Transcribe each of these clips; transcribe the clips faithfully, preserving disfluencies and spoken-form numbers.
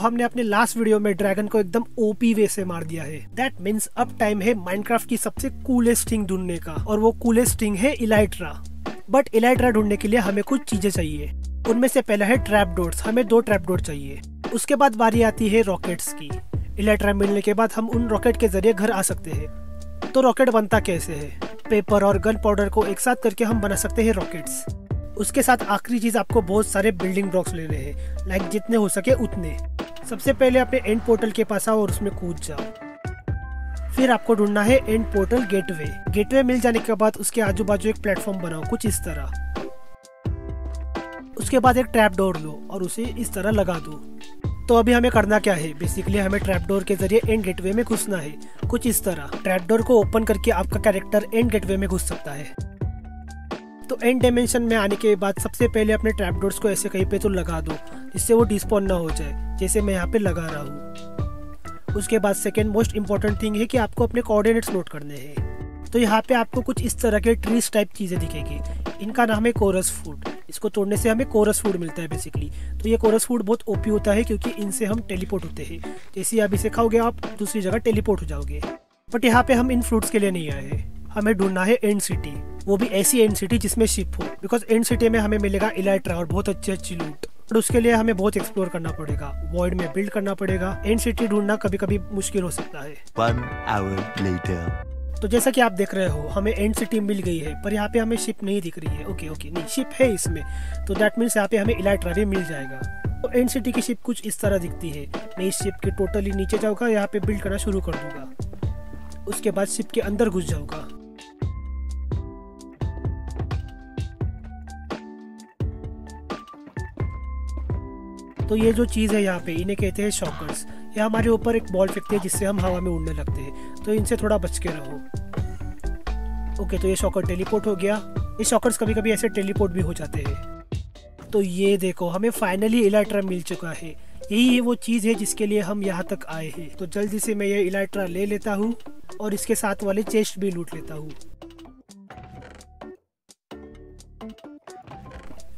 हमने अपने last video में ड्रैगन को एकदम ओपी वे से मार दिया है। दैट मीन्स अब टाइम है माइनक्राफ्ट की सबसे कूलेस्ट थिंग ढूंढने का, और वो कूलेस्ट थिंग है इलाइट्रा। बट इलाइट्रा ढूंढने के लिए हमें कुछ चीजें चाहिए, उनमें से पहला है ट्रैप डोर्स, हमें दो ट्रैप डोर चाहिए। उसके बाद बारी आती है रॉकेट्स की। इलाइट्रा मिलने के बाद हम उन रॉकेट के जरिए घर आ सकते हैं। तो रॉकेट बनता कैसे है? पेपर और गन पाउडर को एक साथ करके हम बना सकते हैं रॉकेट्स। उसके साथ आखिरी चीज आपको बहुत सारे बिल्डिंग ब्लॉक्स लेने हैं, लाइक जितने हो सके उतने। सबसे पहले अपने एंड पोर्टल के पास आओ और उसमें कूद जाओ। फिर आपको ढूंढना है एंड पोर्टल गेटवे। गेटवे मिल जाने के बाद उसके आजू बाजू एक प्लेटफॉर्म बनाओ कुछ इस तरह। उसके बाद एक ट्रैप डोर लो और उसे इस तरह लगा दो। तो अभी हमें करना क्या है? बेसिकली हमें ट्रैप डोर के जरिए एंड गेटवे में घुसना है कुछ इस तरह। ट्रैप डोर को ओपन करके आपका कैरेक्टर एंड गेटवे में घुस सकता है। तो एंड डायमेंशन में आने के बाद सबसे पहले अपने ट्रैप डोर्स को ऐसे कहीं पे तो लगा दो जिससे वो डिस्पॉन ना हो जाए, जैसे मैं यहाँ पे लगा रहा हूँ। उसके बाद सेकेंड मोस्ट इम्पॉर्टेंट थिंग है कि आपको अपने कोऑर्डिनेट्स नोट करने हैं। तो यहाँ पे आपको कुछ इस तरह के ट्रीज टाइप चीज़ें दिखेगी, इनका नाम है कोरस फ्रूट। इसको तोड़ने से हमें कोरस फ्रूट मिलता है बेसिकली। तो ये कोरस फ्रूट बहुत ओपी होता है क्योंकि इनसे हम टेलीपोर्ट होते हैं, जैसे आप इसे खाओगे आप दूसरी जगह टेलीपोर्ट हो जाओगे। बट यहाँ पे हम इन फ्रूट्स के लिए नहीं आए हैं, हमें ढूंढना है एंड सिटी, वो भी ऐसी एंड सिटी जिसमें शिप हो, बिकॉज एंड सिटी में हमें मिलेगा इलाइट्रा और बहुत अच्छी अच्छी लूट। और उसके लिए हमें बहुत एक्सप्लोर करना पड़ेगा, वॉइड में बिल्ड करना पड़ेगा। एंड सिटी ढूंढना कभी कभी मुश्किल हो सकता है। One hour later. तो जैसा कि आप देख रहे हो हमें एंड सिटी मिल गई है, पर यहाँ पे हमें शिप नहीं दिख रही है। ओके ओके नहीं, शिप है इसमें, तो दैट मीन्स यहाँ पे हमें इलाइट्रा भी मिल जाएगा। तो एंड सिटी की शिप कुछ इस तरह दिखती है। मैं इस शिप के टोटली नीचे जाऊँगा, यहाँ पे बिल्ड करना शुरू कर दूंगा। उसके बाद शिप के अंदर घुस जाऊँगा। तो ये जो चीज़ है यहाँ पे, इन्हें कहते हैं शॉकर्स। ये हमारे ऊपर एक बॉल फेंकते हैं जिससे हम हवा में उड़ने लगते हैं, तो इनसे थोड़ा बच के रहो। ओके, तो ये शॉकर टेलीपोर्ट हो गया। ये शॉकर्स कभी कभी ऐसे टेलीपोर्ट भी हो जाते हैं। तो ये देखो, हमें फाइनली इलाइट्रा मिल चुका है। यही है वो चीज़ है जिसके लिए हम यहाँ तक आए हैं। तो जल्दी से मैं ये इलाइट्रा ले लेता हूँ और इसके साथ वाले चेस्ट भी लूट लेता हूँ।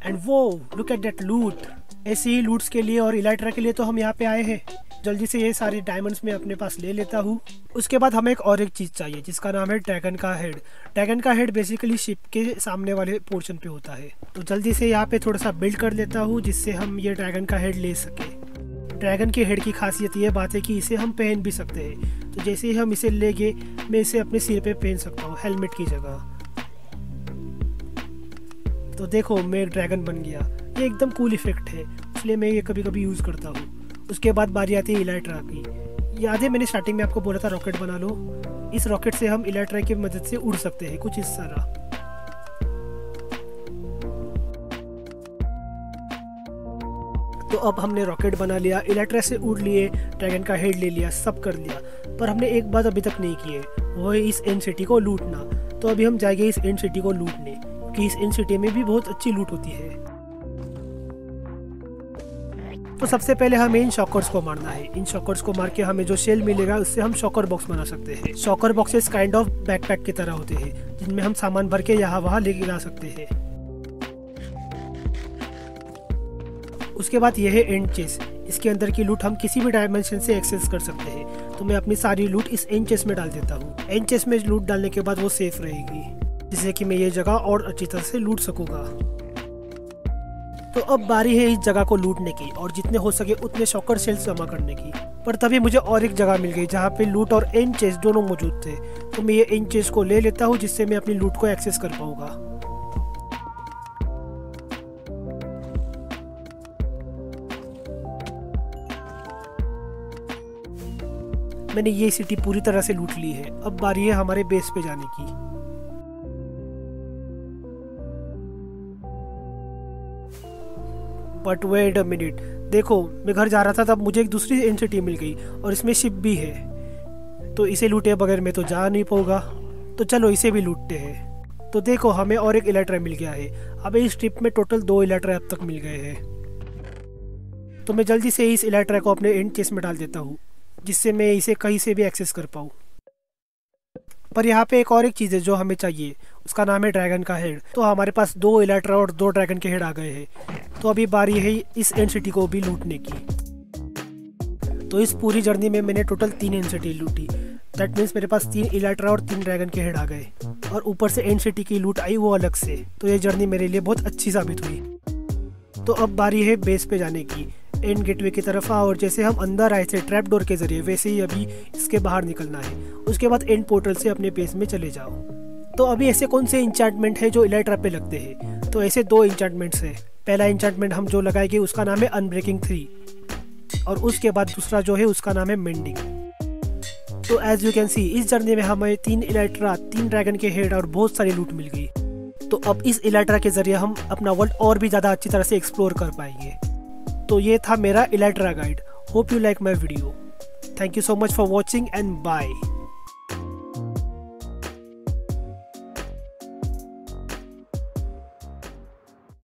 एंड वो लुक एट दैट लूट। ऐसे ही लूट्स के लिए और इलाइट्रा के लिए तो हम यहाँ पे आए हैं। जल्दी से ये सारे डायमंड्स में अपने पास ले लेता हूँ। उसके बाद हमें एक और एक चीज़ चाहिए जिसका नाम है ड्रैगन का हेड। ड्रैगन का हेड बेसिकली शिप के सामने वाले पोर्शन पे होता है। तो जल्दी से यहाँ पे थोड़ा सा बिल्ड कर लेता हूँ जिससे हम ये ड्रैगन का हेड ले सकें। ड्रैगन के हेड की खासियत ये बात है कि इसे हम पहन भी सकते हैं। तो जैसे ही हम इसे ले गए, मैं इसे अपने सिर पर पहन सकता हूँ हेलमेट की जगह। तो देखो, मैं ड्रैगन बन गया। ये एकदम कूल इफेक्ट है, इसलिए मैं ये कभी कभी यूज़ करता हूँ। उसके बाद बारी आती है इलाइट्रा की। याद है मैंने स्टार्टिंग में आपको बोला था रॉकेट बना लो, इस रॉकेट से हम इलाइट्रा की मदद से उड़ सकते हैं कुछ इस तरह। तो अब हमने रॉकेट बना लिया, इलाइट्रा से उड़ लिए, ड्रैगन का हेड ले लिया, सब कर लिया। पर हमने एक बात अभी तक नहीं की है, वो है इस एंड सिटी को लूटना। तो अभी हम जाएंगे इस एंड सिटी को लूटने, कि इस एंड सिटी में भी बहुत अच्छी लूट होती है। तो सबसे पहले हमें इन शॉकर्स को मारना है। इन शॉकर्स को मार के हमें जो शेल मिलेगा उससे हम शॉकर बॉक्स बना सकते हैं। Shulker boxes kind of backpack की तरह होते हैं जिनमें हम सामान भर के यहाँ वहाँ लेके जा सकते हैं। उसके बाद यह है एंड चेस्ट। इसके अंदर की लूट हम किसी भी डायमेंशन से एक्सेस कर सकते हैं। तो मैं अपनी सारी लूट इस एंड चेस्ट में डाल देता हूँ। एंड चेस्ट में लूट डालने के बाद वो सेफ रहेगी, जिससे कि मैं ये जगह और अच्छी तरह से लूट सकूँगा। तो अब बारी है इस जगह को लूटने की और जितने हो सके उतने शॉकर सेल्स जमा करने की। पर तभी मुझे और एक जगह मिल गई जहाँ पे लूट और एंड चेस्ट दोनों मौजूद थे। तो मैं ये एंड चेस्ट को ले लेता हूँ जिससे मैं अपनी लूट को एक्सेस कर पाऊँगा। मैंने ये सिटी पूरी तरह से लूट ली है। अब बारी है हमारे बेस पे जाने की। बट वेट अ मिनट, देखो मैं घर जा रहा था तब मुझे एक दूसरी एंड सिटी मिल गई और इसमें शिप भी है। तो इसे लूटे बगैर मैं तो जा नहीं पाऊँगा, तो चलो इसे भी लूटते हैं। तो देखो, हमें और एक इलाइट्रा मिल गया है। अब इस ट्रिप में टोटल दो इलाइट्रा अब तक मिल गए हैं। तो मैं जल्दी से इस इलाइट्रा को अपने एंड चेस्ट में डाल देता हूँ जिससे मैं इसे कहीं से भी एक्सेस कर पाऊँ। पर यहाँ पे एक और एक चीज़ है जो हमें चाहिए, उसका नाम है ड्रैगन का हेड। तो हमारे पास दो इलाइट्रा और दो ड्रैगन के हेड आ गए हैं। तो अभी बारी है इस एंड सिटी को भी लूटने की। तो इस पूरी जर्नी में मैंने टोटल तीन एंड सिटी लूटी। दैट मीन्स मेरे पास तीन इलाट्रा और तीन ड्रैगन के हेड आ गए, और ऊपर से एंड सिटी की लूट आई वो अलग से। तो ये जर्नी मेरे लिए बहुत अच्छी साबित हुई। तो अब बारी है बेस पे जाने की, एंड गेटवे की तरफ। और जैसे हम अंदर आए थे ट्रैप डोर के जरिए, वैसे ही अभी इसके बाहर निकलना है। उसके बाद एंड पोर्टल से अपने बेस में चले जाओ। तो अभी ऐसे कौन से इंचार्टमेंट है जो इलाट्रा पे लगते हैं? तो ऐसे दो इंचार्टमेंट्स हैं। पहला इंचार्टमेंट हम जो लगाएंगे उसका नाम है अनब्रेकिंग थ्री, और उसके बाद दूसरा जो है उसका नाम है मेंडिंग। तो एज यू कैन सी, इस जर्नी में हमें तीन इलाट्रा, तीन ड्रैगन के हेड और बहुत सारी लूट मिल गई। तो अब इस इलाट्रा के जरिए हम अपना वर्ल्ड और भी ज़्यादा अच्छी तरह से एक्सप्लोर कर पाएंगे। तो ये था मेरा elytra guide. Hope you like my video. Thank you so much for watching, and bye.